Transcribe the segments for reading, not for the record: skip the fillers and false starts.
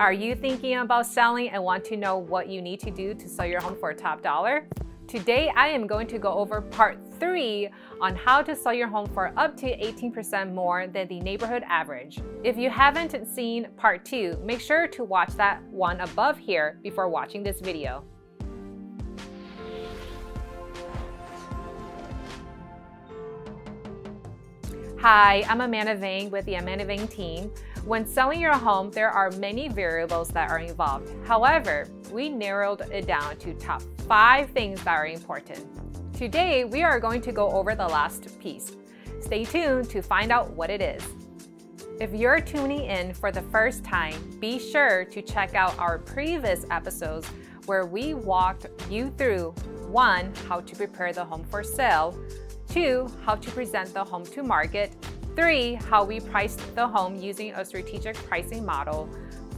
Are you thinking about selling and want to know what you need to do to sell your home for a top dollar? Today, I am going to go over part 3 on how to sell your home for up to 18% more than the neighborhood average. If you haven't seen part 2, make sure to watch that one above here before watching this video. Hi, I'm Amanda Vang with the Amanda Vang team. When selling your home, there are many variables that are involved. However, we narrowed it down to top 5 things that are important. Today, we are going to go over the last piece. Stay tuned to find out what it is. If you're tuning in for the first time, be sure to check out our previous episodes where we walked you through 1. How to prepare the home for sale, 2. How to present the home to market, 3. How we priced the home using a strategic pricing model,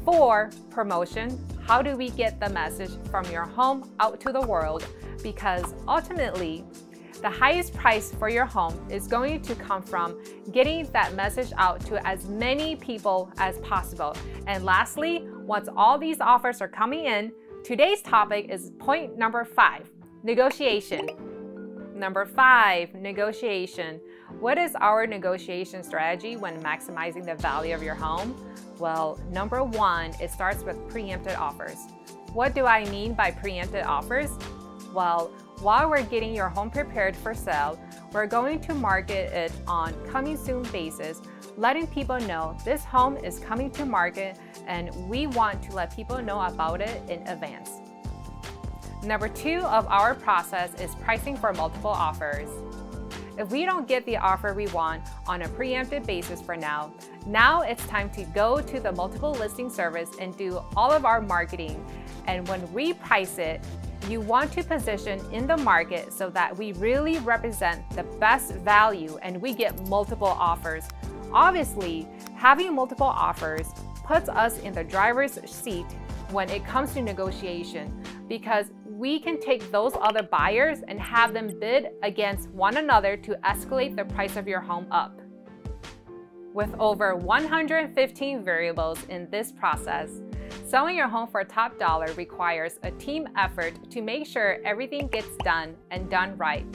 4. Promotion. How do we get the message from your home out to the world? Because ultimately, the highest price for your home is going to come from getting that message out to as many people as possible. And lastly, once all these offers are coming in, today's topic is point number 5, negotiation. Number 5, negotiation. What is our negotiation strategy when maximizing the value of your home? Well, number 1, it starts with preempted offers. What do I mean by preempted offers? Well, while we're getting your home prepared for sale, we're going to market it on coming soon basis, letting people know this home is coming to market and we want to let people know about it in advance. Number 2 of our process is pricing for multiple offers. If we don't get the offer we want on a preemptive basis for now it's time to go to the multiple listing service and do all of our marketing. And when we price it, you want to position in the market so that we really represent the best value and we get multiple offers. Obviously, having multiple offers puts us in the driver's seat when it comes to negotiation, because we can take those other buyers and have them bid against one another to escalate the price of your home up. With over 115 variables in this process, selling your home for top dollar requires a team effort to make sure everything gets done and done right.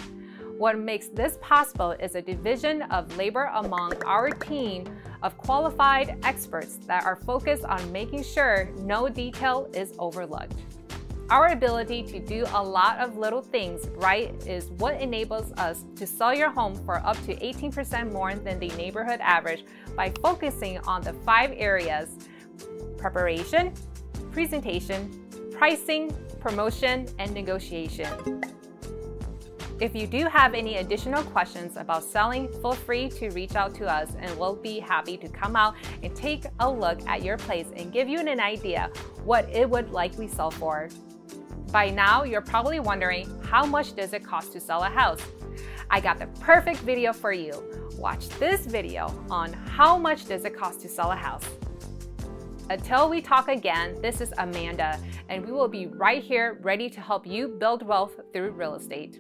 What makes this possible is a division of labor among our team of qualified experts that are focused on making sure no detail is overlooked. Our ability to do a lot of little things right is what enables us to sell your home for up to 18% more than the neighborhood average by focusing on the 5 areas: preparation, presentation, pricing, promotion, and negotiation. If you do have any additional questions about selling, feel free to reach out to us and we'll be happy to come out and take a look at your place and give you an idea what it would likely sell for. By now, you're probably wondering, how much does it cost to sell a house? I got the perfect video for you. Watch this video on how much does it cost to sell a house. Until we talk again, this is Amanda, and we will be right here ready to help you build wealth through real estate.